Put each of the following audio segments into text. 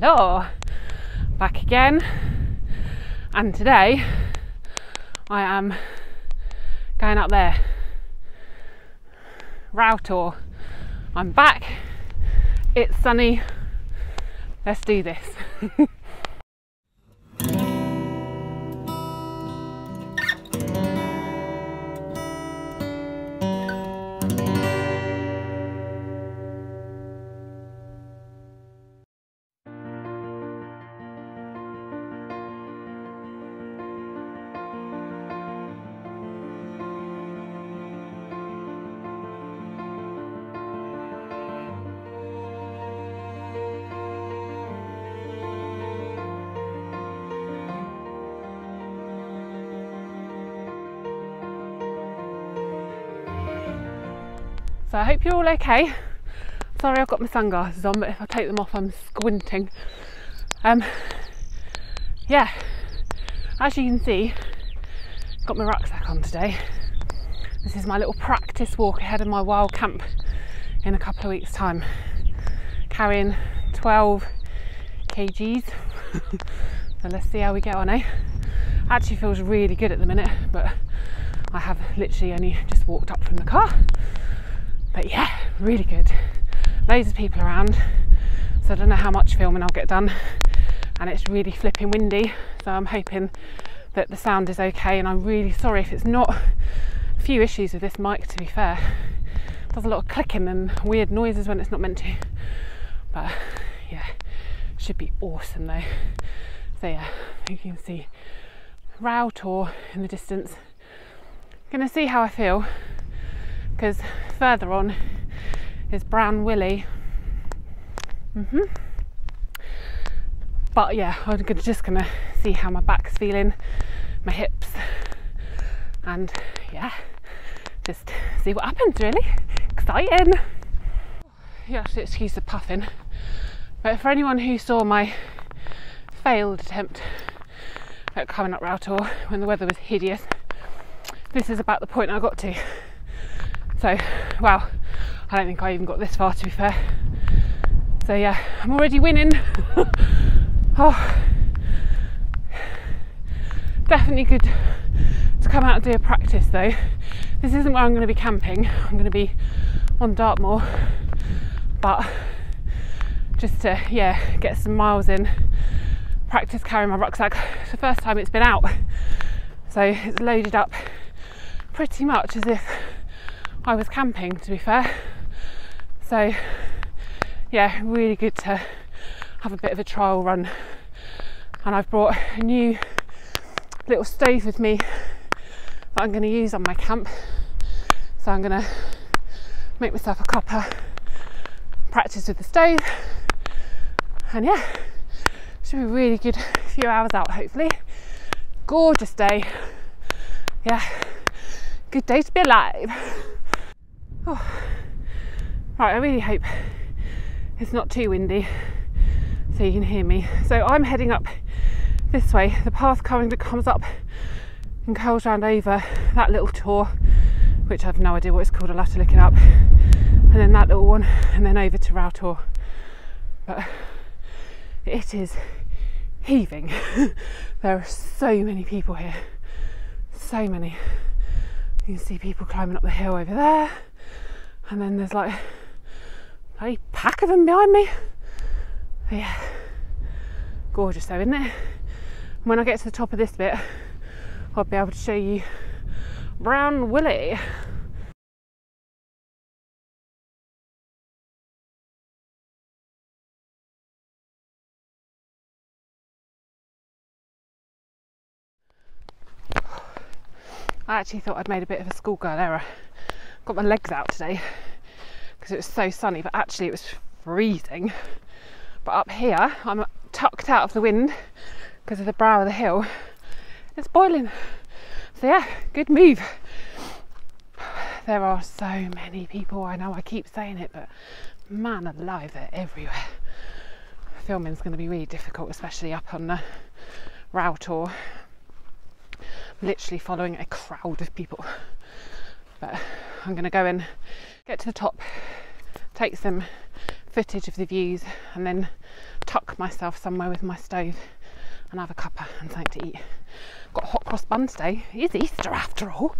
Hello, back again, and today I am going up there, Rough Tor. I'm back, it's sunny, let's do this. So I hope you're all okay. Sorry, I've got my sunglasses on, but if I take them off, I'm squinting. Yeah, as you can see, got my rucksack on today. This is my little practice walk ahead of my wild camp in a couple of weeks' time. Carrying 12 kgs. So let's see how we get on, eh? Actually feels really good at the minute, but I have literally only just walked up from the car. But yeah, really good. Loads of people around, so I don't know how much filming I'll get done, and it's really flipping windy, so I'm hoping that the sound is okay. And I'm really sorry if it's not. A few issues with this mic, to be fair. It does a lot of clicking and weird noises when it's not meant to, but yeah, it should be awesome though. So yeah, I think you can see Rough Tor in the distance. Gonna see how I feel, because further on is Brown Willy. But yeah, I'm just gonna see how my back's feeling, my hips, and yeah, just see what happens really. Exciting! You have to excuse the puffing, but for anyone who saw my failed attempt at coming up Rough Tor when the weather was hideous, this is about the point I got to. So, wow, I don't think I even got this far, to be fair. So yeah, I'm already winning. Oh, definitely good to come out and do a practice though. This isn't where I'm going to be camping. I'm going to be on Dartmoor, but just to, yeah, get some miles in, practice carrying my rucksack. It's the first time it's been out, so it's loaded up pretty much as if I was camping, to be fair. So yeah, really good to have a bit of a trial run, and I've brought a new little stove with me that I'm going to use on my camp. So I'm going to make myself a copper, practice with the stove, and yeah, should be a really good few hours out hopefully. Gorgeous day, yeah, good day to be alive. Oh. Right, I really hope it's not too windy so you can hear me. So I'm heading up this way. The path kind of comes up and curls round over that little tor, which I've no idea what it's called, I'll have to look it up, and then that little one, and then over to Rough Tor. But it is heaving. There are so many people here, so many. You can see people climbing up the hill over there, and then there's like a pack of them behind me. But yeah, gorgeous though, isn't it? And when I get to the top of this bit, I'll be able to show you Brown Willy. I actually thought I'd made a bit of a schoolgirl error. Got my legs out today because it was so sunny, but actually it was freezing. But up here, I'm tucked out of the wind because of the brow of the hill. It's boiling. So yeah, good move. There are so many people. I know I keep saying it, but man alive, they're everywhere. Filming's going to be really difficult, especially up on the Rough Tor. Literally following a crowd of people. But I'm going to go and get to the top, take some footage of the views, and then tuck myself somewhere with my stove and have a cuppa and something to eat. Got a hot cross bun today. It is Easter after all.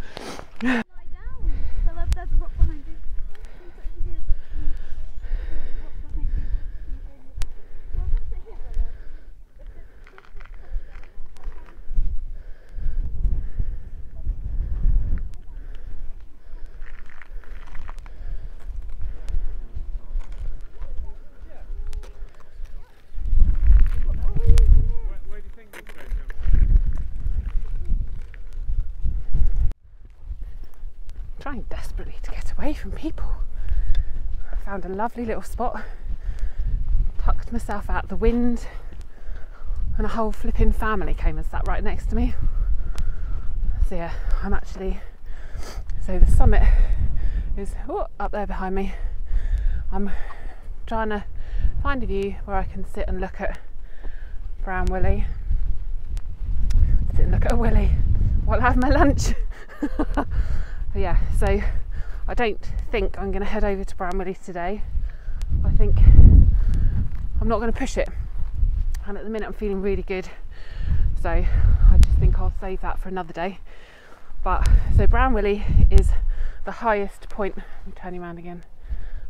Trying desperately to get away from people. I found a lovely little spot, tucked myself out the wind, and a whole flipping family came and sat right next to me. So yeah, I'm actually, so the summit is up there behind me. I'm trying to find a view where I can sit and look at Brown Willy, sit and look at a willy while I have my lunch. But yeah, so I don't think I'm going to head over to Brown Willy today. I think I'm not going to push it, and at the minute I'm feeling really good, so I just think I'll save that for another day. But so Brown Willy is the highest point, I'm turning around again,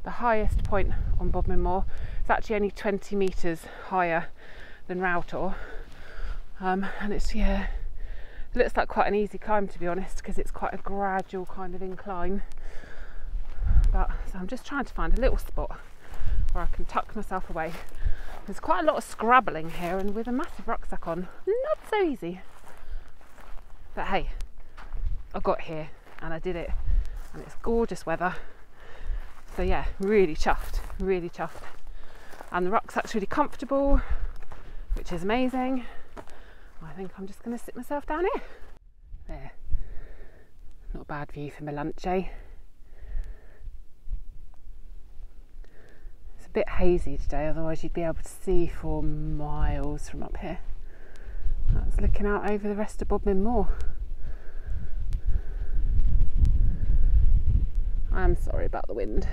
the highest point on Bodmin Moor. It's actually only 20 metres higher than Rough Tor, and it's, yeah, it looks like quite an easy climb, to be honest, because it's quite a gradual kind of incline. But so I'm just trying to find a little spot where I can tuck myself away. There's quite a lot of scrabbling here, and with a massive rucksack on, not so easy. But hey, I got here and I did it, and it's gorgeous weather. So yeah, really chuffed, really chuffed. And the rucksack's really comfortable, which is amazing. I think I'm just going to sit myself down here. There. Not a bad view for my lunch, eh? It's a bit hazy today, otherwise you'd be able to see for miles from up here. I was looking out over the rest of Bodmin Moor. I am sorry about the wind.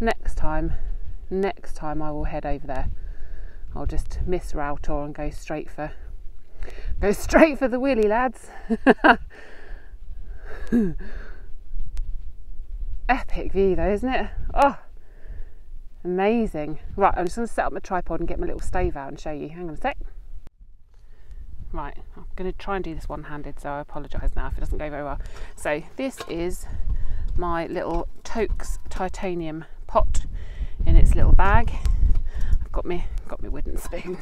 Next time I will head over there. I'll just miss Rough Tor and go straight for the willy, lads. Epic view though, isn't it? Oh, amazing. Right, I'm just going to set up my tripod and get my little stove out and show you. Hang on a sec. Right, I'm going to try and do this one-handed, so I apologise now if it doesn't go very well. So this is my little Toaks titanium pot in its little bag. Got me wooden spoon,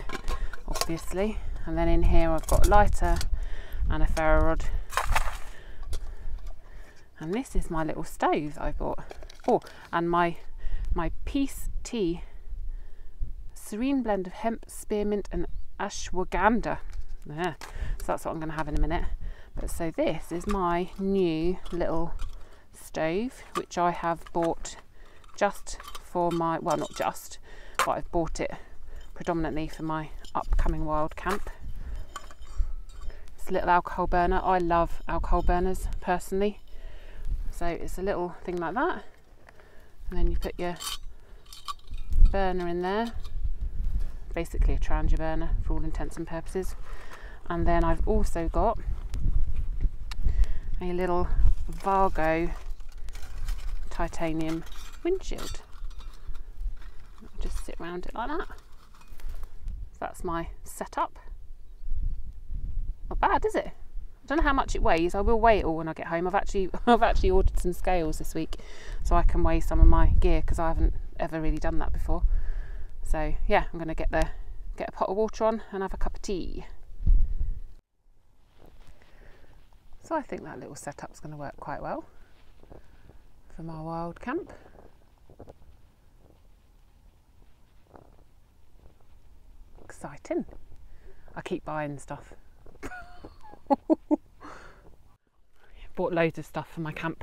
obviously, and then in here I've got a lighter and a ferro rod, and this is my little stove I bought. Oh, and my peace tea, serene blend of hemp, spearmint and ashwagandha. Yeah, so that's what I'm going to have in a minute. But so this is my new little stove, which I have bought just for my, well, not just, but I've bought it predominantly for my upcoming wild camp. It's a little alcohol burner. I love alcohol burners personally. So it's a little thing like that, and then you put your burner in there, basically a Trangia burner for all intents and purposes. And then I've also got a little Vargo titanium windshield. Just sit around it like that. So that's my setup. Not bad, is it? I don't know how much it weighs. I will weigh it all when I get home. I've actually ordered some scales this week, so I can weigh some of my gear, because I haven't ever really done that before. So yeah, I'm going to get a pot of water on and have a cup of tea. So I think that little setup's going to work quite well for my wild camp. Exciting. I keep buying stuff. Bought loads of stuff for my camp.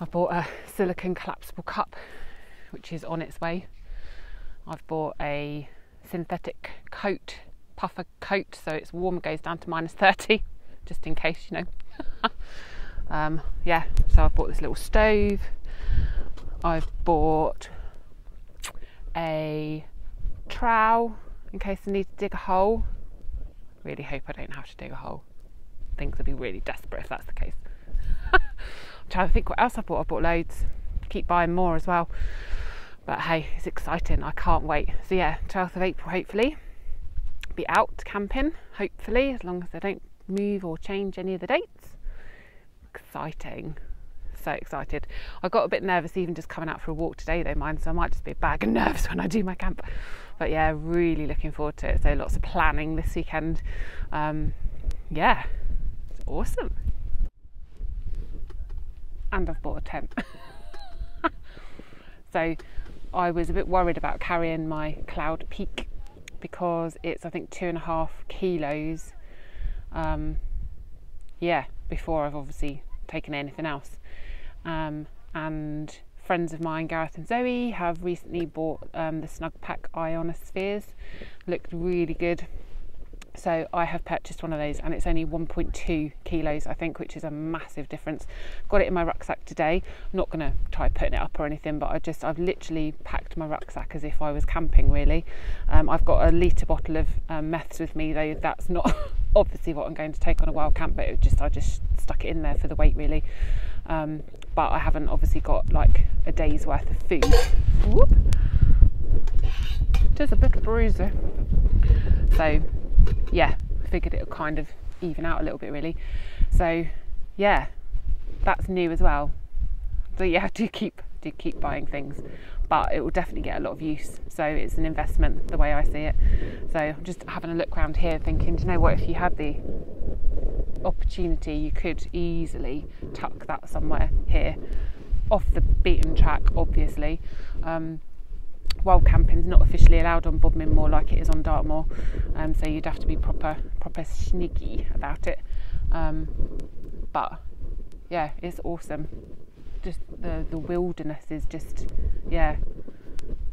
I bought a silicone collapsible cup, which is on its way. I've bought a synthetic coat, puffer coat, so it's warm, goes down to -30, just in case, you know. Yeah, so I've bought this little stove. I've bought a trowel in case I need to dig a hole. Really hope I don't have to dig a hole. I think I'll be really desperate if that's the case. I'm trying to think what else I bought. I bought loads. Keep buying more as well. But hey, it's exciting. I can't wait. So yeah, 12th of April hopefully. Be out camping, hopefully, as long as they don't move or change any of the dates. Exciting. So excited. I got a bit nervous even just coming out for a walk today though, mind, so I might just be a bag of nerves when I do my camp. But yeah, really looking forward to it. So lots of planning this weekend. Yeah, it's awesome. And I've bought a tent. So I was a bit worried about carrying my Cloud Peak because it's, I think, 2.5 kilos. Yeah, before I've obviously taken anything else. And friends of mine, Gareth and Zoe, have recently bought the Snugpak Ionospheres. Looked really good. So I have purchased one of those and it's only 1.2 kilos, I think, which is a massive difference. Got it in my rucksack today. I'm not going to try putting it up or anything, but I've literally packed my rucksack as if I was camping, really. I've got a litre bottle of meths with me, though that's not obviously what I'm going to take on a wild camp, but I just stuck it in there for the weight, really. But I haven't obviously got like a day's worth of food. Whoop. It is a bit bruiser. So yeah, figured it'll kind of even out a little bit really. So yeah, that's new as well. So yeah, do keep buying things, but it will definitely get a lot of use. So it's an investment the way I see it. So I'm just having a look around here thinking, do you know what, if you had the opportunity you could easily tuck that somewhere here off the beaten track, obviously. Wild camping's not officially allowed on Bodmin Moor like it is on Dartmoor, so you'd have to be proper sneaky about it. But yeah, it's awesome. Just the wilderness is just, yeah,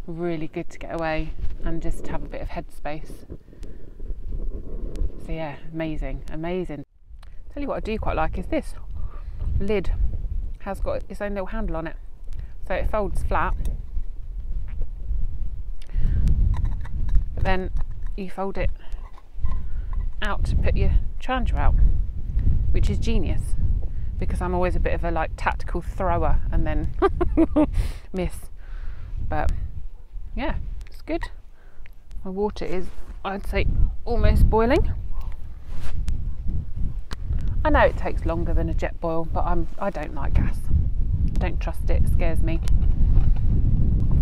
really good to get away and just have a bit of headspace. So yeah, amazing, amazing. Tell you what I do quite like is this lid has got its own little handle on it, so it folds flat. Then you fold it out to put your Trangia out, which is genius because I'm always a bit of a like tactical thrower and then miss. But yeah, it's good. My water is, I'd say, almost boiling. I know it takes longer than a jet boil, but I don't like gas. I don't trust it. It scares me.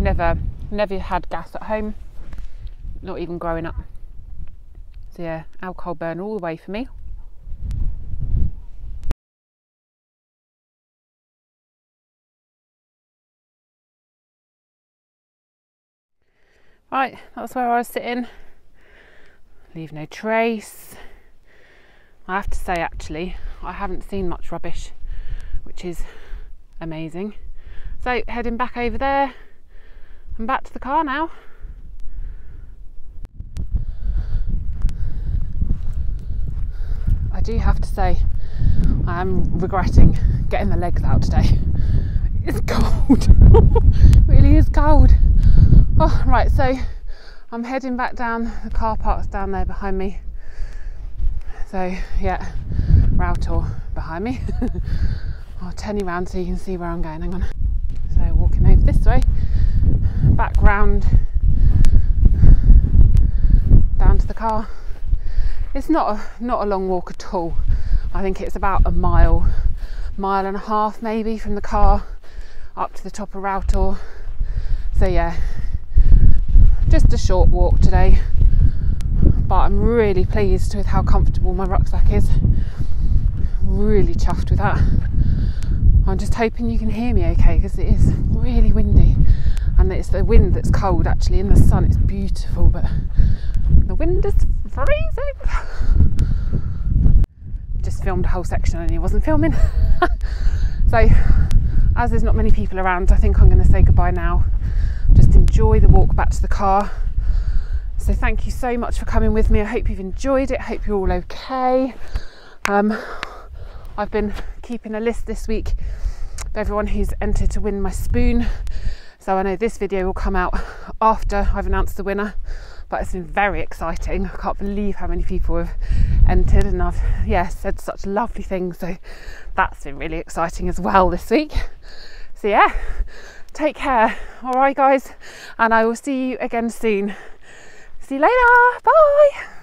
I've never had gas at home. Not even growing up. So yeah, alcohol burn all the way for me. Right, that's where I was sitting. Leave no trace. I have to say, actually, I haven't seen much rubbish, which is amazing. So heading back over there. I'm back to the car now. I do have to say, I am regretting getting the legs out today. It's cold. It really is cold. Oh, right, so I'm heading back down. The car park's down there behind me. So yeah, Rough Tor behind me. I'll turn you round so you can see where I'm going. Hang on. So walking over this way, back round down to the car. It's not a long walk at all. I think it's about a mile and a half maybe from the car up to the top of Rough Tor. So yeah, just a short walk today. But I'm really pleased with how comfortable my rucksack is. Really chuffed with that. I'm just hoping you can hear me okay because it is really windy. And it's the wind that's cold actually. In the sun it's beautiful, but the wind is freezing. Just filmed a whole section and he wasn't filming. So as there's not many people around, I think I'm going to say goodbye now. Just enjoy the walk back to the car. So thank you so much for coming with me. I hope you've enjoyed it. Hope you're all okay. I've been keeping a list this week to everyone who's entered to win my spoon. So I know this video will come out after I've announced the winner, but it's been very exciting. I can't believe how many people have entered, and I've said such lovely things, so that's been really exciting as well this week. So yeah, take care, all right guys, and I will see you again soon. See you later, bye.